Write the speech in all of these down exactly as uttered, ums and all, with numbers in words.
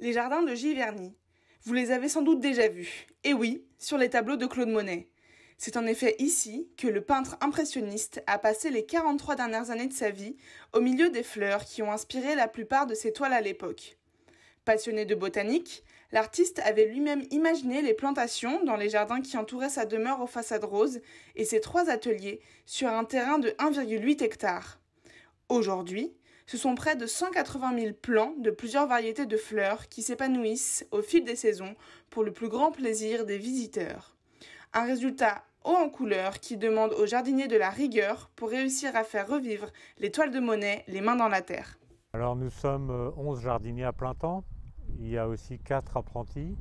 Les jardins de Giverny. Vous les avez sans doute déjà vus. Et oui, sur les tableaux de Claude Monet. C'est en effet ici que le peintre impressionniste a passé les quarante-trois dernières années de sa vie au milieu des fleurs qui ont inspiré la plupart de ses toiles à l'époque. Passionné de botanique, l'artiste avait lui-même imaginé les plantations dans les jardins qui entouraient sa demeure aux façades roses et ses trois ateliers sur un terrain de un virgule huit hectares. Aujourd'hui, ce sont près de cent quatre-vingt mille plants de plusieurs variétés de fleurs qui s'épanouissent au fil des saisons pour le plus grand plaisir des visiteurs. Un résultat haut en couleurs qui demande aux jardiniers de la rigueur pour réussir à faire revivre les toiles de Monet les mains dans la terre. Alors nous sommes onze jardiniers à plein temps, il y a aussi quatre apprentis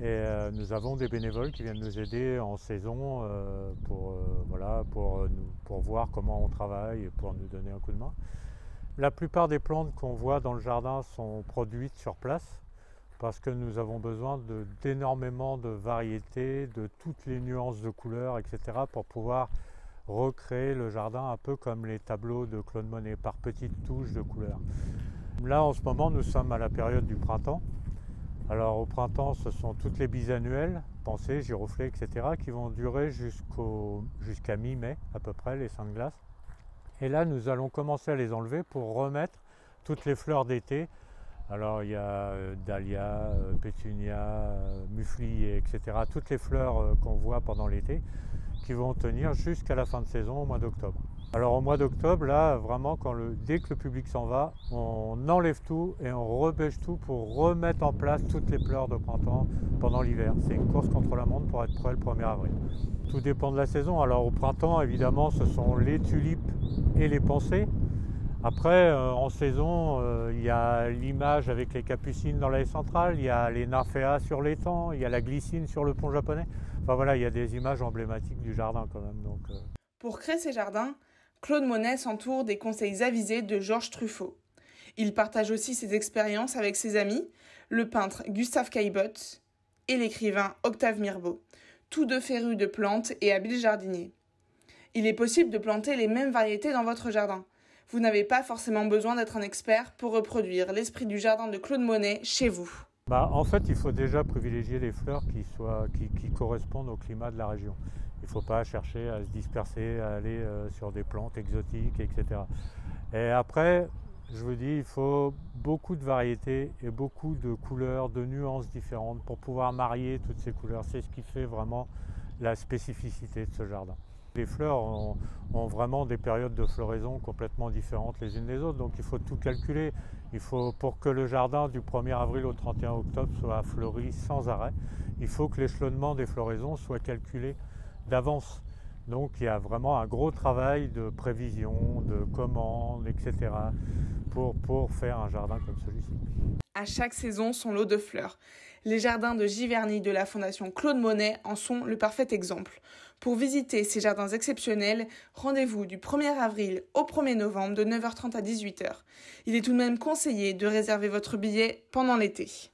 et nous avons des bénévoles qui viennent nous aider en saison pour, voilà, pour, pour voir comment on travaille et pour nous donner un coup de main. La plupart des plantes qu'on voit dans le jardin sont produites sur place, parce que nous avons besoin d'énormément de, de variétés, de toutes les nuances de couleurs, et cetera, pour pouvoir recréer le jardin un peu comme les tableaux de Claude Monet, par petites touches de couleurs. Là, en ce moment, nous sommes à la période du printemps. Alors, au printemps, ce sont toutes les bisannuelles, pensées, giroflées, et cetera, qui vont durer jusqu'au, jusqu'à mi-mai, à peu près, les saintes glaces. Et là, nous allons commencer à les enlever pour remettre toutes les fleurs d'été. Alors il y a dahlia, pétunia, muflier, et cetera. Toutes les fleurs qu'on voit pendant l'été qui vont tenir jusqu'à la fin de saison au mois d'octobre. Alors au mois d'octobre, là vraiment, quand le, dès que le public s'en va, on enlève tout et on rebêche tout pour remettre en place toutes les fleurs de printemps pendant l'hiver. C'est une course contre la montre pour être prêt le premier avril. Tout dépend de la saison. Alors au printemps, évidemment, ce sont les tulipes et les pensées. Après, euh, en saison, euh, il y a l'image avec les capucines dans l'allée centrale, il y a les nymphéas sur l'étang, il y a la glycine sur le pont japonais. Enfin voilà, il y a des images emblématiques du jardin quand même. Donc, euh... Pour créer ces jardins, Claude Monet s'entoure des conseils avisés de Georges Truffaut. Il partage aussi ses expériences avec ses amis, le peintre Gustave Caillebotte et l'écrivain Octave Mirbeau, tous deux férus de plantes et habiles jardiniers. Il est possible de planter les mêmes variétés dans votre jardin. Vous n'avez pas forcément besoin d'être un expert pour reproduire l'esprit du jardin de Claude Monet chez vous. Bah, en fait, il faut déjà privilégier les fleurs qui, soient, qui, qui correspondent au climat de la région. Il ne faut pas chercher à se disperser, à aller euh, sur des plantes exotiques, et cetera. Et après, je vous dis, il faut beaucoup de variétés et beaucoup de couleurs, de nuances différentes pour pouvoir marier toutes ces couleurs. C'est ce qui fait vraiment la spécificité de ce jardin. Les fleurs ont, ont vraiment des périodes de floraison complètement différentes les unes des autres, donc il faut tout calculer. Il faut, pour que le jardin du premier avril au trente et un octobre soit fleuri sans arrêt, il faut que l'échelonnement des floraisons soit calculé d'avance. Donc il y a vraiment un gros travail de prévision, de commande, et cetera pour, pour faire un jardin comme celui-ci. À chaque saison, son lot de fleurs. Les jardins de Giverny de la Fondation Claude Monet en sont le parfait exemple. Pour visiter ces jardins exceptionnels, rendez-vous du premier avril au premier novembre de neuf heures trente à dix-huit heures. Il est tout de même conseillé de réserver votre billet pendant l'été.